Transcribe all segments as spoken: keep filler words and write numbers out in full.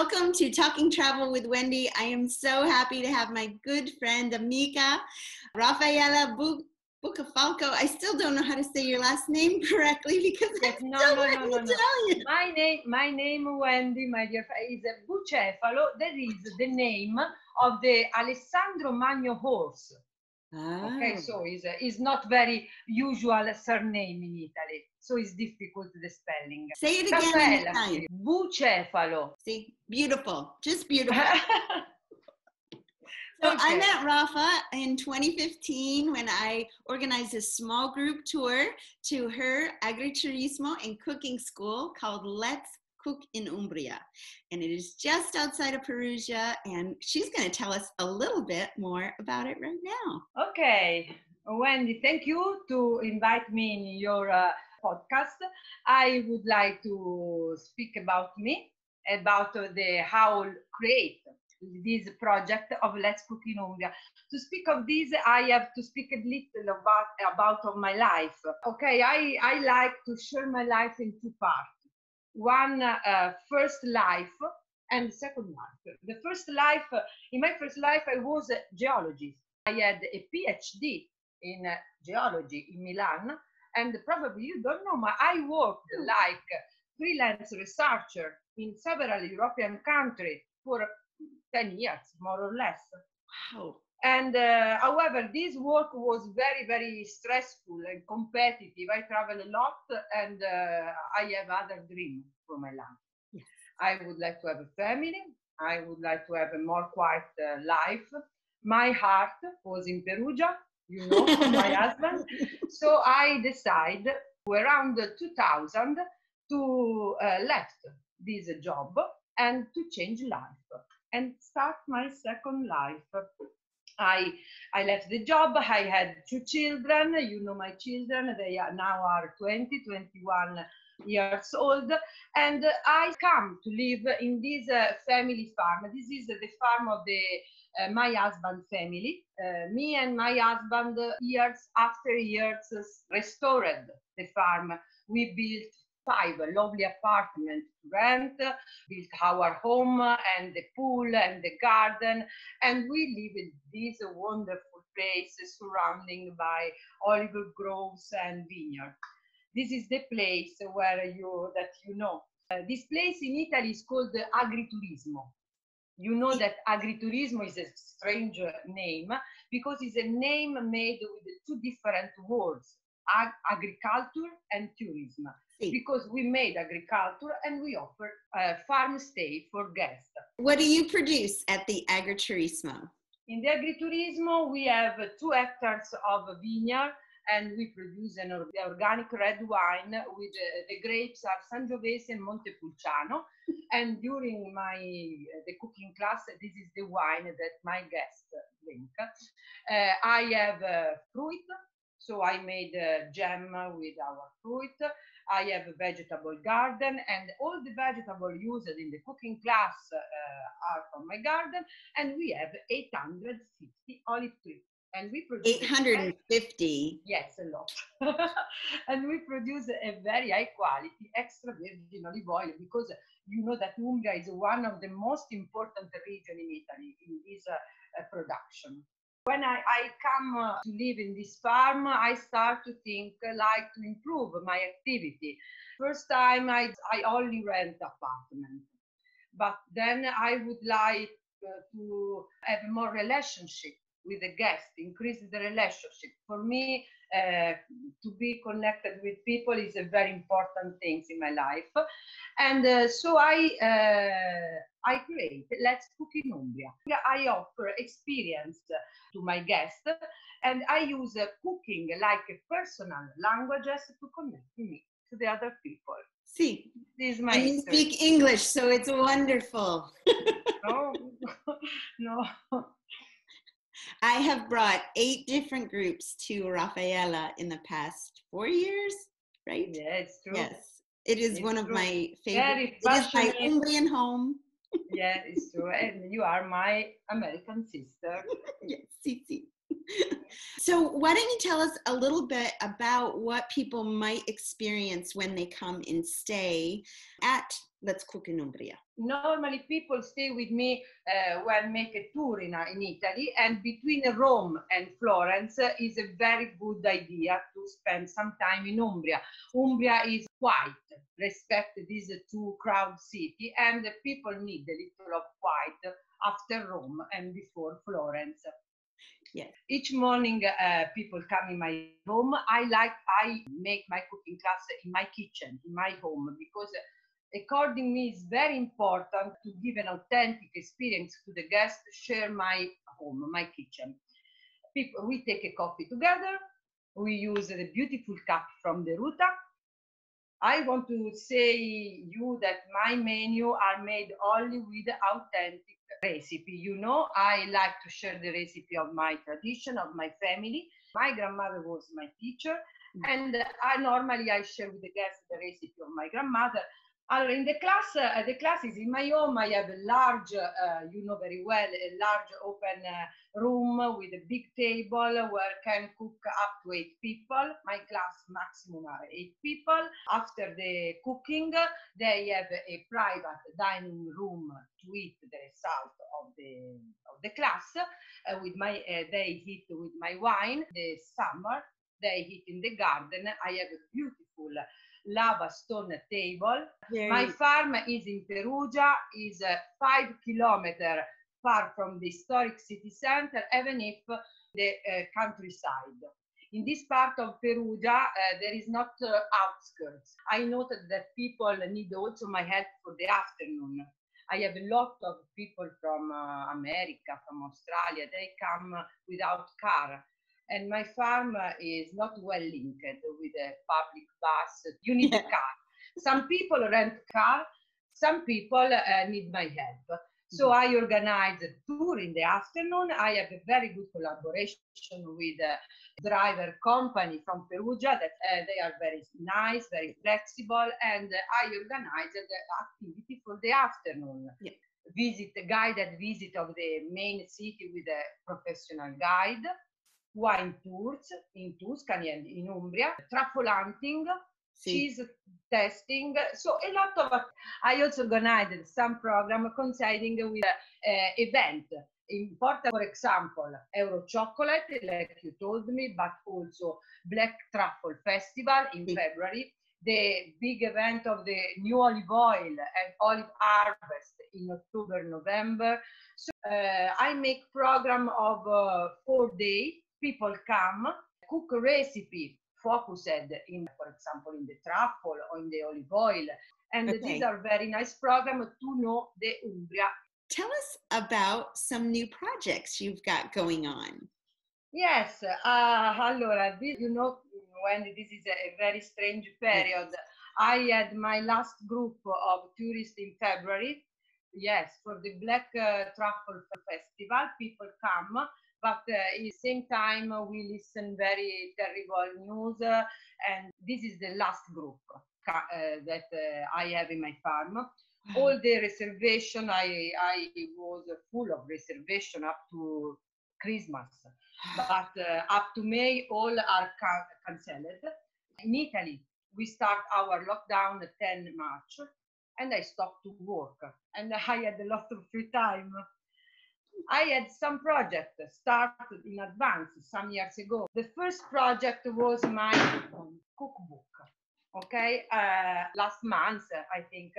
Welcome to Talking Travel with Wendy. I am so happy to have my good friend Amica Raffaella Bucefalo. I still don't know how to say your last name correctly because I still no, no, no, no, no. tell you. My name, my name, Wendy, my dear friend, is Bucefalo. That is the name of the Alessandro Magno horse. Ah. Okay, so it's, it's not very usual surname in Italy, so it's difficult the spelling. Say it again. Raffaella, Bucefalo. See, beautiful, just beautiful. So okay. I met Raffa in twenty fifteen when I organized a small group tour to her Agriturismo and cooking school called Let's Cook in Umbria, and it is just outside of Perugia, and she's going to tell us a little bit more about it right now. Okay, Wendy, thank you to invite me in your uh, podcast. I would like to speak about me, about the how I create this project of Let's Cook in Umbria. To speak of this, I have to speak a little about about of my life. Okay, I, I like to share my life in two parts. One uh, first life and second life. The first life, uh, in my first life, I was a geologist. I had a PhD in uh, geology in Milan, and probably you don't know, but I worked like freelance researcher in several European countries for ten years, more or less. Wow. And uh, however, this work was very, very stressful and competitive. I travel a lot, and uh, I have other dreams for my life. Yes. I would like to have a family. I would like to have a more quiet uh, life. My heart was in Perugia, you know, my husband. So I decided around two thousand to uh, left this job and to change life and start my second life. I, I left the job. I had two children. You know my children. They are now are twenty, twenty-one years old. And I come to live in this uh, family farm. This is the farm of the uh, my husband family. Uh, me and my husband, uh, years after years, uh, restored the farm. We built five lovely apartments to rent, built our home and the pool and the garden, and we live in this wonderful place surrounding by olive groves and vineyards. This is the place where you that you know. Uh, this place in Italy is called Agriturismo. You know that Agriturismo is a strange name because it's a name made with two different words, ag agriculture and tourism. Because we made agriculture and we offer a farm stay for guests. What do you produce at the Agriturismo? In the Agriturismo, we have two hectares of vineyard, and we produce an organic red wine with uh, the grapes are Sangiovese and Montepulciano. And during my uh, the cooking class, this is the wine that my guests drink. Uh, I have uh, fruit, so I made uh, jam with our fruit. I have a vegetable garden, and all the vegetables used in the cooking class uh, are from my garden, and we have eight hundred fifty olive trees, and we produce eight hundred fifty. Yes, a lot. And we produce a very high quality extra virgin olive oil, because you know that Umbria is one of the most important regions in Italy in this uh, uh, production. When I, I come uh, to live in this farm, I start to think uh, like to improve my activity. First time I, I only rent apartment, but then I would like uh, to have more relationship with the guest, increase the relationship. For me, uh, to be connected with people is a very important thing in my life. And uh, so I, uh, I create Let's Cook in Umbria. I offer experience to my guests, and I use uh, cooking like a personal languages to connect me to the other people. See, this is my and you speak English, so it's wonderful. No, no. I have brought eight different groups to Raffaella in the past four years, right? Yeah, it's true. Yes, it is it's one true. of my favorite. It is my Umbrian home. Yeah, it's true. And you are my American sister. Yes, Cici. So why don't you tell us a little bit about what people might experience when they come and stay at Let's Cook in Umbria. Normally people stay with me uh, when make a tour in, uh, in Italy, and between Rome and Florence uh, is a very good idea to spend some time in Umbria. Umbria is quiet, respect these two crowd city, and the people need a little of quiet after Rome and before Florence. Yes. Each morning uh, people come in my home. I like, I make my cooking class in my kitchen, in my home, because uh, according to me, it's very important to give an authentic experience to the guests, share my home, my kitchen. People, we take a coffee together, we use the beautiful cup from Deruta. I want to say you that my menu are made only with authentic recipe. You know, I like to share the recipe of my tradition, of my family. My grandmother was my teacher, and I normally I share with the guests the recipe of my grandmother. In the class, uh, the class is in my home. I have a large, uh, you know very well, a large open uh, room with a big table where can cook up to eight people. My class maximum are eight people. After the cooking, they have a private dining room to eat the result of the of the class. Uh, with my, uh, they eat with my wine. The summer, they eat in the garden. I have a beautiful lava stone table. Very my farm is in Perugia, is uh, five kilometers far from the historic city center, even if the uh, countryside. In this part of Perugia, uh, there is not uh, outskirts. I noted that people need also my help for the afternoon. I have a lot of people from uh, America, from Australia. They come without car. And my farm is not well linked with a public bus. You need yeah. a car. Some people rent car. Some people uh, need my help. So mm-hmm. I organize a tour in the afternoon. I have a very good collaboration with a driver company from Perugia. That uh, they are very nice, very flexible. And I organize the activity for the afternoon. Yeah. Visit, guided visit of the main city with a professional guide. Wine tours in Tuscany and in Umbria, truffle hunting, sí. cheese testing. So a lot of, I also organized some program coinciding with uh, event. In Porta, for example, Euro Chocolate, like you told me, but also Black Truffle Festival in sí. February, the big event of the new olive oil and olive harvest in October, November. So uh, I make program of uh, four days. People come, cook a recipe focused in, for example, in the truffle or in the olive oil. And okay. these are very nice programs to know the Umbria. Tell us about some new projects you've got going on. Yes. Uh, allora, this, you know, when this is a very strange period, yes. I had my last group of tourists in February. Yes, for the Black uh, Truffle Festival, people come. But uh, at the same time, uh, we listen very terrible news, uh, and this is the last group ca- uh, that uh, I have in my farm. Mm-hmm. All the reservation, I, I was full of reservation up to Christmas, but uh, up to May, all are ca- cancelled. In Italy, we start our lockdown the tenth of March, and I stopped to work, and I had a lot of free time. I had some projects started in advance some years ago. The first project was my cookbook. Okay, uh, last month, I think,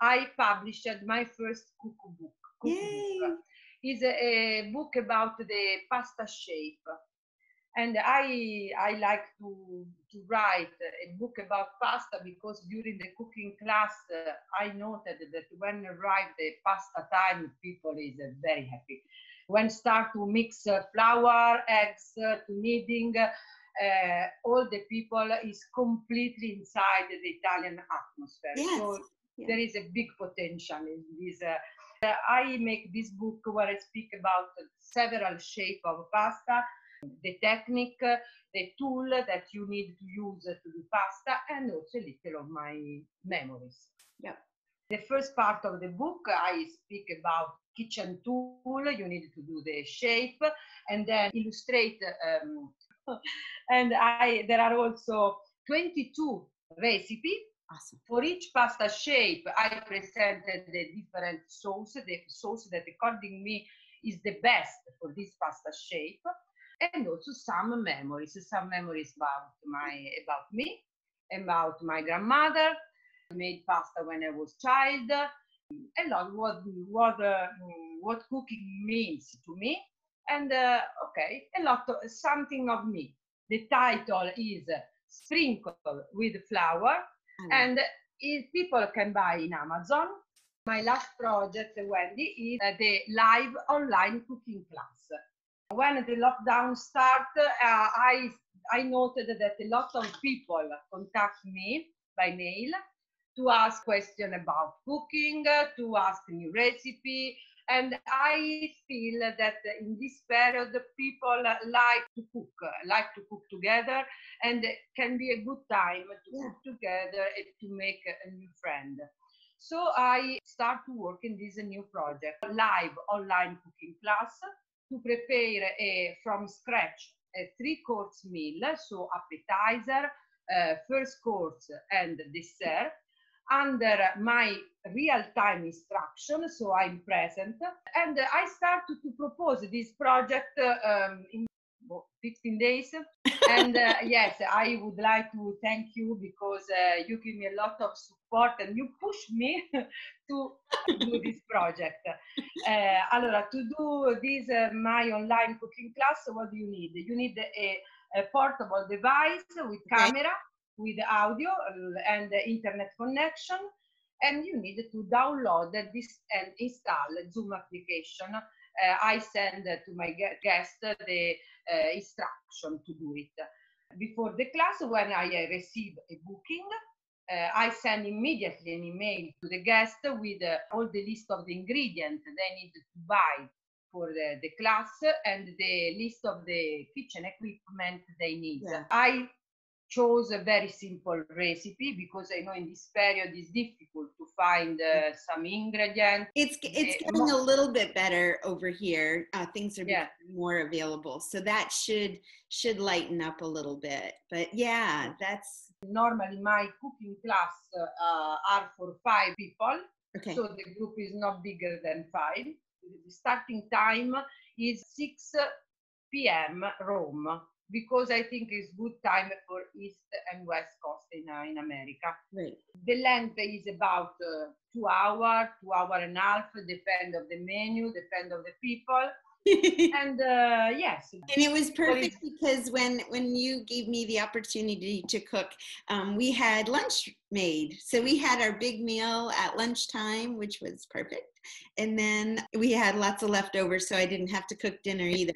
I published my first cookbook. cookbook. It's a, a book about the pasta shape. And I, I like to, to write a book about pasta because during the cooking class, uh, I noted that when arrived the pasta time, people is uh, very happy. When start to mix uh, flour, eggs, uh, to kneading, uh, all the people is completely inside the Italian atmosphere. Yes. So yeah. there is a big potential in this. Uh, I make this book where I speak about several shapes of pasta, the technique, the tool that you need to use to do pasta, and also a little of my memories. Yeah. The first part of the book, I speak about kitchen tool, you need to do the shape, and then illustrate. Um, and I there are also twenty-two recipes Awesome. For each pasta shape, I presented the different sauce, the sauce that according to me is the best for this pasta shape, and also some memories, some memories about my, about me, about my grandmother. I made pasta when I was child, a lot what what uh, what cooking means to me, and uh, okay, a lot of something of me. The title is Sprinkle with Flour. Mm. And if people can buy in Amazon. My last project, Wendy, is the live online cooking class. When the lockdown started, uh, I, I noted that a lot of people contact me by mail to ask questions about cooking, to ask new recipe. And I feel that in this period, people like to cook, like to cook together, and it can be a good time to yeah. cook together and to make a new friend. So I start to work in this new project, live online cooking class, to prepare a, from scratch a three-course meal, so appetizer, uh, first course, and dessert, under my real-time instruction, so I'm present, and I started to propose this project um, in fifteen days, and uh, yes, I would like to thank you, because uh, you give me a lot of support and you push me to do this project. Uh, allora, to do this, uh, my online cooking class, what do you need? You need a, a portable device with camera, with audio and internet connection, and you need to download this and install Zoom application. Uh, I send to my guest the uh, instruction to do it. Before the class, when I receive a booking, uh, I send immediately an email to the guest with uh, all the list of the ingredients they need to buy for the, the class and the list of the kitchen equipment they need. Yeah. I chose a very simple recipe, because I know in this period it's difficult to find uh, some ingredients. It's it's getting a little bit better over here. Uh, things are yeah. more available, so that should should lighten up a little bit. But yeah, that's normally my cooking class uh, are for five people, okay. So the group is not bigger than five. The starting time is six p m Rome. Because I think it's good time for East and West Coast in, uh, in America. Right. The length is about uh, two hour, two hour and a half, depend of the menu, depend of the people. And uh, yes. And it was perfect because when, when you gave me the opportunity to cook, um, we had lunch made. So we had our big meal at lunchtime, which was perfect. And then we had lots of leftovers, so I didn't have to cook dinner either.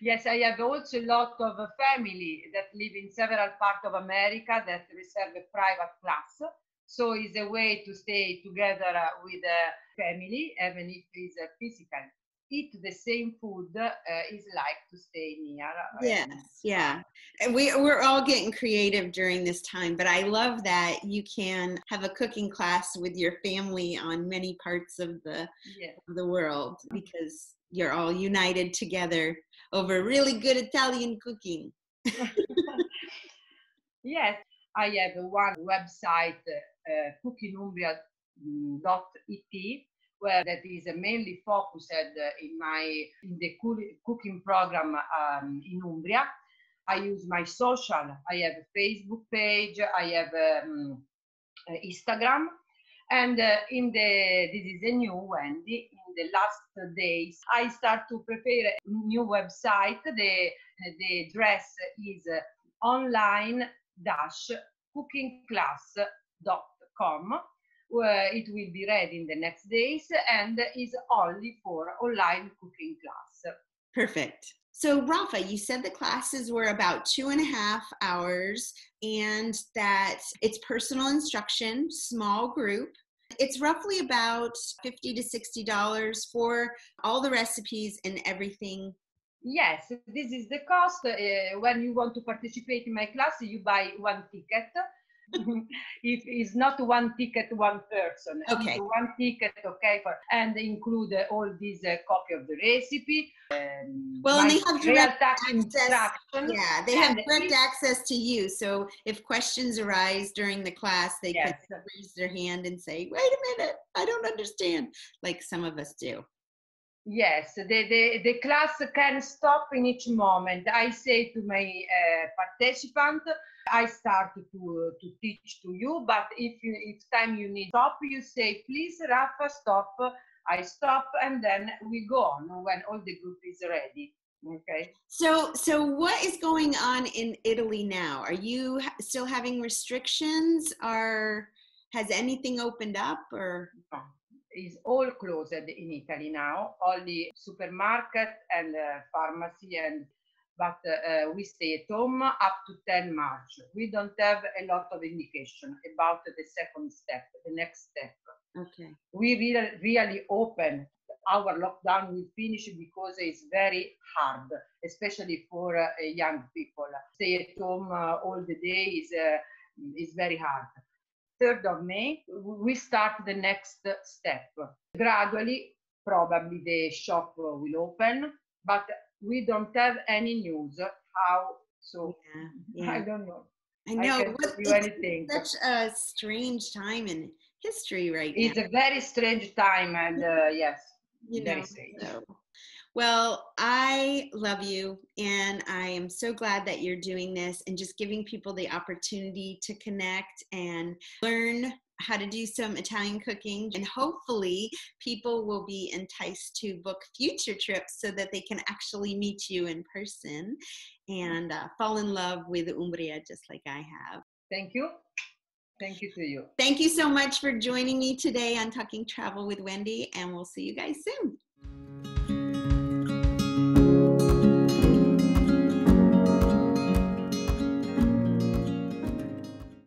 Yes, I have also a lot of family that live in several parts of America that reserve a private class. So it's a way to stay together with a family, even if it's physical. Eat the same food uh, is like to stay near. Yes, yeah. And we, we're all getting creative during this time, but I love that you can have a cooking class with your family on many parts of the, yes. of the world, because you're all united together over really good Italian cooking. Yes, I have one website, uh, cooking umbria dot I T, where that is mainly focused in my in the cooking program um, in Umbria. I use my social. I have a Facebook page. I have um, Instagram. And uh, in the, this is a new Wendy, in the last days, I start to prepare a new website. The, the address is online dash cooking class dot com. It will be ready in the next days and is only for online cooking class. Perfect. So, Raffa, you said the classes were about two and a half hours and that it's personal instruction, small group. It's roughly about fifty to sixty dollars for all the recipes and everything. Yes, this is the cost. Uh, when you want to participate in my class, you buy one ticket. If it's not one ticket, one person. Okay. It's one ticket, okay, for, and include uh, all these uh, copy of the recipe. Um, well, and they have direct access. Yeah, they have direct access to you. So if questions arise during the class, they yes. can raise their hand and say, "Wait a minute, I don't understand," like some of us do. Yes, the, the, the class can stop in each moment. I say to my uh, participant, I start to, uh, to teach to you, but if you, if time you need stop, you say, please, Raffa, stop. I stop, and then we go on when all the group is ready. Okay. So, so what is going on in Italy now? Are you still having restrictions? Or has anything opened up? Or no. Is all closed in Italy now, only supermarket and uh, pharmacy, and but uh, we stay at home up to the tenth of March. We don't have a lot of indication about the second step, the next step. Okay. We really, really open our lockdown will finish because it's very hard, especially for uh, young people. Stay at home uh, all the day is, uh, is very hard. third of May, we start the next step. Gradually, probably the shop will open, but we don't have any news how, so yeah, yeah. I don't know. I know, I what, it's anything. Such a strange time in history right it's now. It's a very strange time, and uh, yes, you very know, strange. So. Well, I love you, and I am so glad that you're doing this and just giving people the opportunity to connect and learn how to do some Italian cooking. And hopefully people will be enticed to book future trips so that they can actually meet you in person and uh, fall in love with Umbria just like I have. Thank you. Thank you to you. Thank you so much for joining me today on Talking Travel with Wendy, and we'll see you guys soon.